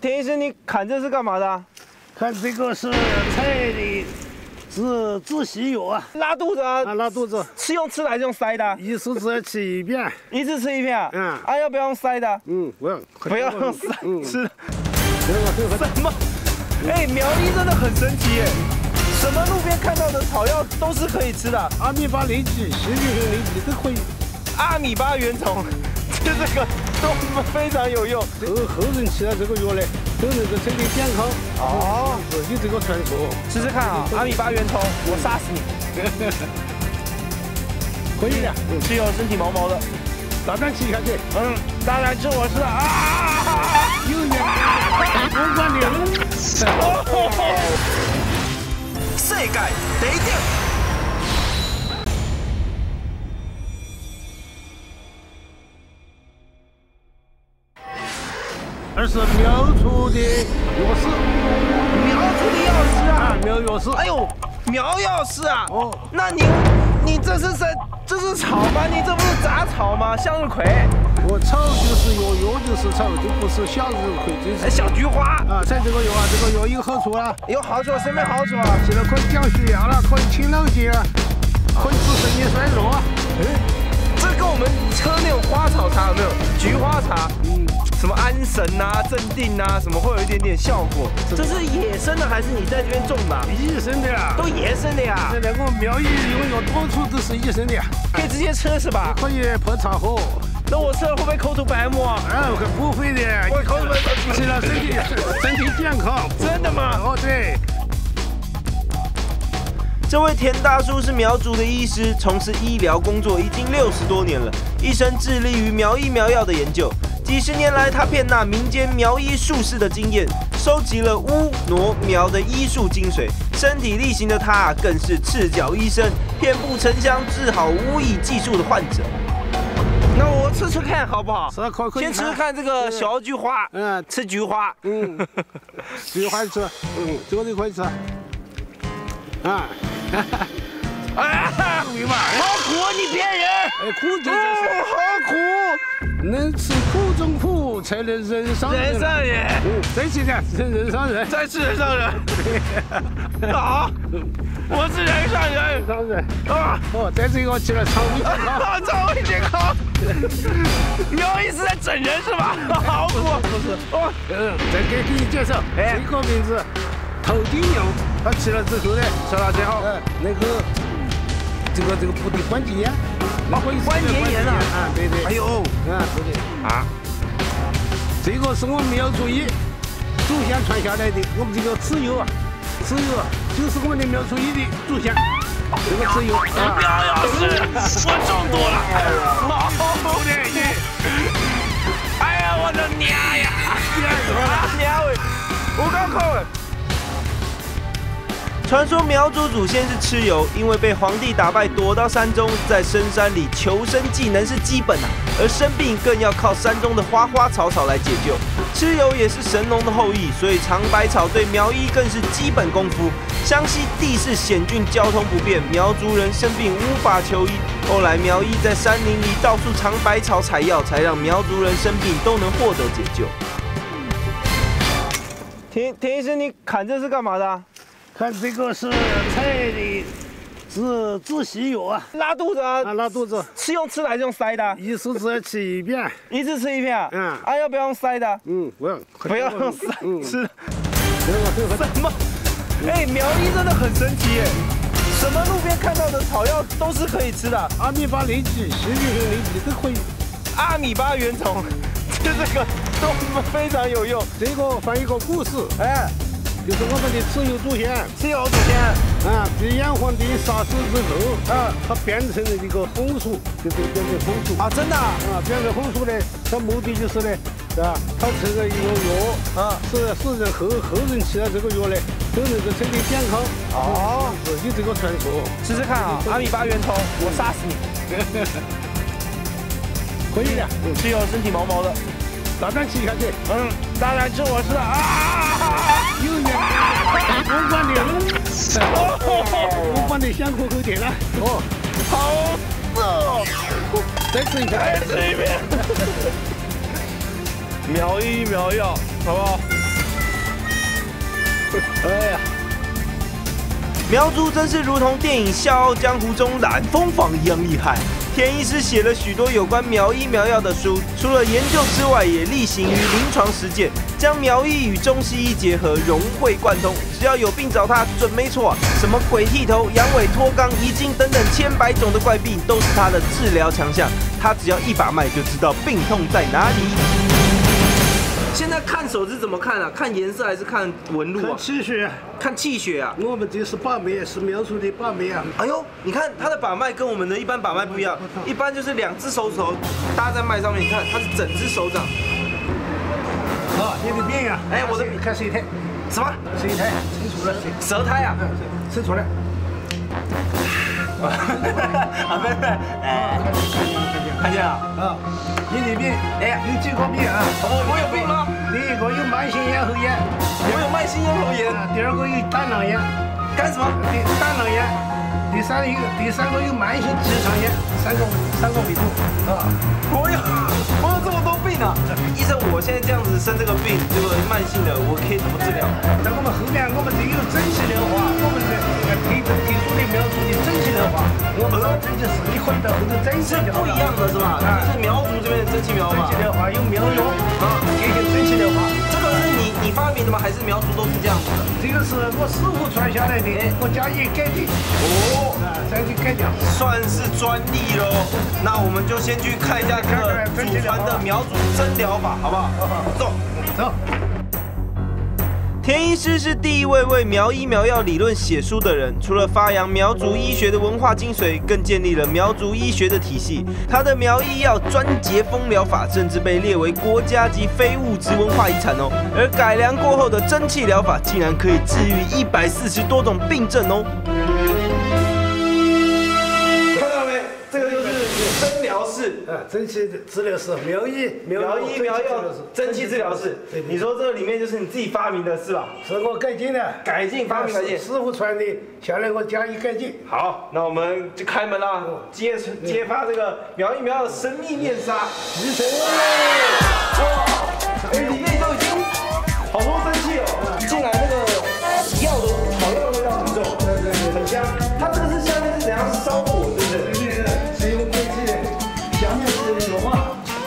田医生，你砍这是干嘛的、啊？看这个是菜的止血药啊，拉肚子啊，拉肚子是用吃的还是用塞的？一次只吃一片，一次吃一片啊。嗯，啊要不要用塞的？嗯，不要用塞吃的。什么？哎，苗栗真的很神奇耶，什么路边看到的草药都是可以吃的，阿米巴灵菌、细菌性灵菌都可以。阿米巴原虫，就这个都非常有用。后人吃了这个药嘞，都能够身体健康。哦，有这个传说，试试看啊，阿米巴原虫，我杀死你。可以的，吃药身体毛毛的，打算吃下去。嗯，当然吃我吃的啊。 世界第一頂。 而是苗出的药师，苗出的药师啊，苗药师。哎呦，苗药师啊！哦，那你这是在这是草吗？你这不是杂草吗？向日葵。我草就是药，药就是草，就不是向日葵，就是小菊花啊。吃这个药啊，这个药有好处啊，有好处，什么好处啊？现在可以降血压了，可以清浪血啊，可以治肾衰弱啊。哎。 跟我们喝那种花草茶有没有？菊花茶，嗯，什么安神啊、镇定啊，什么会有一点点效果。这是野生的还是你在这边种的？野生的呀，都野生的呀。这两个苗医用药到处都是野生的，可以直接吃是吧？可以泡茶喝。那我吃了会不会口吐白沫？啊，不会的，我口吐白沫，吃了身体健康。真的吗？哦，对。 这位田大叔是苗族的医师，从事医疗工作已经60多年了，一生致力于苗医苗药的研究。几10年来，他遍纳民间苗医术士的经验，收集了巫、挪、苗的医术精髓。身体力行的他，更是赤脚医生，遍布城乡，治好巫医技术的患者。那我吃吃看好不好？先吃看这个小菊花。嗯，吃菊花。嗯，菊花吃。嗯，这个就可以吃。啊。 哎，喂嘛！好苦，你骗人！哎，苦中好苦，能吃苦中苦，才能人上人。人上人，再吃点，人上人，再吃人上人。好，我是人上人，上人啊！哦，再这个吃了肠胃健康，肠胃健康。苗医师在整人是吧？好苦，不是哦。嗯，再给你介绍，哎，这个名字。 头顶牛，它吃了之后呢，吃了之后，能够这个补的关节炎，关节炎啊，啊对对，哎呦，啊对对，啊，这个是我们苗族医祖先传下来的，我们这个芷药啊，芷药啊，就是我们的苗族医的祖先，这个芷药啊，苗药师，我中毒了，好的，哎呀，我的娘呀，娘喂，我刚看了。 传说苗族祖先是蚩尤，因为被皇帝打败，躲到山中，在深山里求生技能是基本啊，而生病更要靠山中的花花草草来解救。蚩尤也是神农的后裔，所以尝百草对苗医更是基本功夫。湘西地势险峻，交通不便，苗族人生病无法求医，后来苗医在山林里到处尝百草采药，才让苗族人生病都能获得解救。田医生，你砍这是干嘛的、啊？ 看这个是菜的止血药啊，拉肚子啊，拉肚子是用吃的还是用塞的？一次只吃一片，一次吃一片。嗯，啊要不要用塞的？嗯，不要用塞吃的。什么？哎，苗医真的很神奇耶，什么路边看到的草药都是可以吃的，阿米巴灵菌、细菌性灵菌都可以。阿米巴原虫，就这个都非常有用。这个翻一个故事，哎。 就是我们的蚩尤祖先，蚩尤祖先啊，被炎黄帝杀死之后啊，它变成了一个红薯，就是变成红薯啊，真的啊，变成红薯呢，它目的就是呢，啊，它成了一个药啊，是人后人吃了这个药呢，都能够身体健康。哦，有这个传说，试试看啊，阿米巴原虫，我杀死你。可以的，蚩尤身体毛毛的，打算吃下去。嗯，当然吃我吃的啊。 我把你香口口点了，哦，好热哦，再吃一片，再吃一片。秒一秒一，好不好？哎呀，苗族真是如同电影《笑傲江湖》中染蜂房一样厉害。田医师写了许多有关苗医苗药的书，除了研究之外，也力行于临床实践，将苗医与中西医结合，融会贯通。只要有病找他，准没错啊！什么鬼剃头、阳痿、脱肛、遗精等等千百种的怪病，都是他的治疗强项。他只要一把脉就知道病痛在哪里。 现在看手指怎么看啊？看颜色还是看纹路啊？看气血，看气血啊！我们这是把脉，是苗族的把脉啊。哎呦，你看他的把脉跟我们的一般把脉不一样，一般就是两只手指头搭在脉上面，你看他是整只手掌。啊，你的病啊！哎，我的看舌苔，什么？舌苔，清楚了。舌苔啊，清楚了。啊，没事，哎，看见了，啊，你的病，哎，有几个病啊？我有病吗？第一个有慢性咽喉炎，我有慢性咽喉炎。第二个有胆囊炎，干什么？胆囊炎。第三个有慢性直肠炎，三个维度啊。我有这么多病啊！医生，我现在这样子生这个病，这个慢性的，我可以怎么治疗？那我们后面我们只有蒸汽疗法，我们提出的苗族的蒸汽疗法，我们蒸汽是一块的，或者蒸汽疗法不一样的是吧？啊，是苗族这边的蒸汽疗法。蒸汽疗法用苗药啊，进行蒸汽疗法。这个是你发明的吗？还是苗族都是这样子的？这个是我师傅传下来的，我加以改进。哦，啊，再去改良，算是专利喽。那我们就先去看一下这个祖传的苗族蒸疗法，好不好？走，走。 田医师是第一位为苗医苗药理论写书的人，除了发扬苗族医学的文化精髓，更建立了苗族医学的体系。他的苗医药专节蜂疗法甚至被列为国家级非物质文化遗产哦。而改良过后的蒸汽疗法竟然可以治愈140多种病症哦。看到没？这个就是蒸疗室啊，蒸汽治疗室，苗医苗药。 蒸汽治疗室，你说这里面就是你自己发明的是吧？是我改进的，改进发明改进，师傅传的，下来我加以改进。好，那我们就开门啦，揭发这个苗医苗的神秘面纱。哇，哎，里面都已经好多蒸汽哦，进来那个药的草药味道很重，对对对，很香。它这个是下面是怎样烧火，对不对？对对对，是用蒸汽，下面是硫化，好像。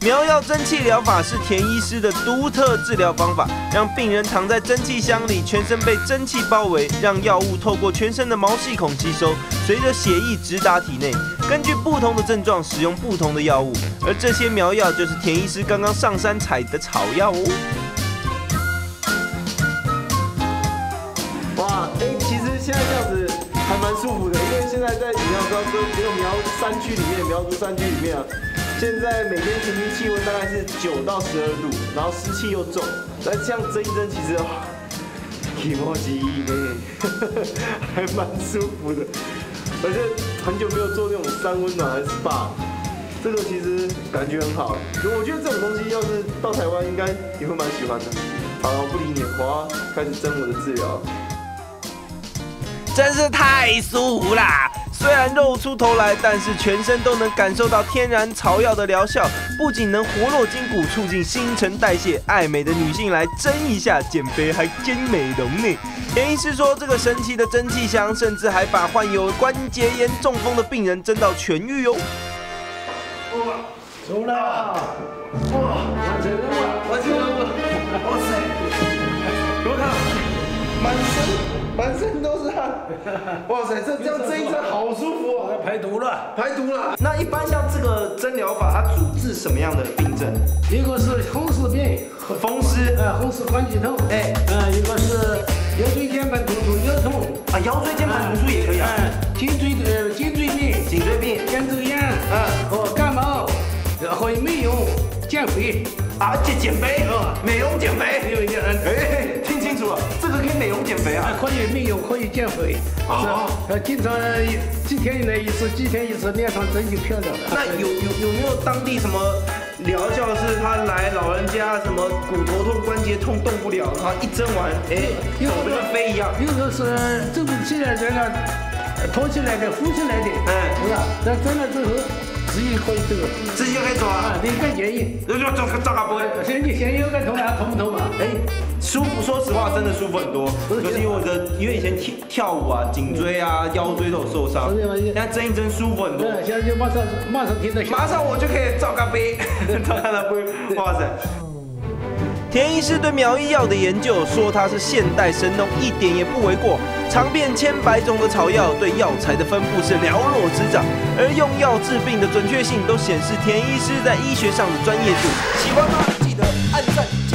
苗药蒸汽疗法是田医师的独特治疗方法，让病人躺在蒸汽箱里，全身被蒸汽包围，让药物透过全身的毛细孔吸收，随着血液直达体内。根据不同的症状，使用不同的药物，而这些苗药就是田医师刚刚上山采的草药哦。哇，哎，其实现在这样子还蛮舒服的，因为现在在你要知道，说只有苗族山区里面啊。 现在每天平均气温大概是9到12度，然后湿气又重，那这样蒸一蒸，其实体毛极美，还蛮舒服的。而且很久没有做那种三温暖还是 SPA， 这个其实感觉很好。我觉得这种东西要是到台湾，应该也会蛮喜欢的。好了，我不理你，我要开始蒸我的治疗。真是太舒服啦！ 虽然露出头来，但是全身都能感受到天然草药的疗效，不仅能活络筋骨、促进新陈代谢，爱美的女性来蒸一下减肥还真美容呢。严医师说，这个神奇的蒸汽箱甚至还把患有关节炎、中风的病人蒸到痊愈哟。走了，完成任务了，完成任务了！哇塞，我靠，满身都是汗，哇塞，这样蒸一蒸好舒服哦，排毒了，排毒了。那一般像这个蒸疗法，它主治什么样的病症？一个是风湿病，风湿，风湿关节痛，哎，一个是腰椎间盘突出腰痛，啊，腰椎间盘突出也可以啊，颈椎病，跟这个样，和感冒。 然后美容减肥，而且减肥，美容减肥，哎，听清楚了，这个可以美容减肥啊，可以美容，可以减肥，啊，经常几天来一次，几天一次，脸上真就漂亮了。那有没有当地什么疗效是他来老人家什么骨头痛、关节痛动不了，他一针完，哎，跟我们的飞一样，有的是挣不起来人了，跑起来的、扶起来的，哎，是吧？那蒸了之后。 直接可以走，直接可以走啊！你看建议，找个波，先有个头啊，痛不痛嘛？哎，舒服，说实话，真的舒服很多。就是因为以前跳舞啊，颈椎啊、腰椎都有受伤，现在蒸一蒸舒服很多。现在就马上听到，马上我就可以找个杯，找他的杯，哇塞！田医师对苗医药的研究说，它是现代神农，一点也不为过。 尝遍千百种的草药，对药材的分布是了若指掌，而用药治病的准确性都显示田医师在医学上的专业度。喜欢吗？记得按赞。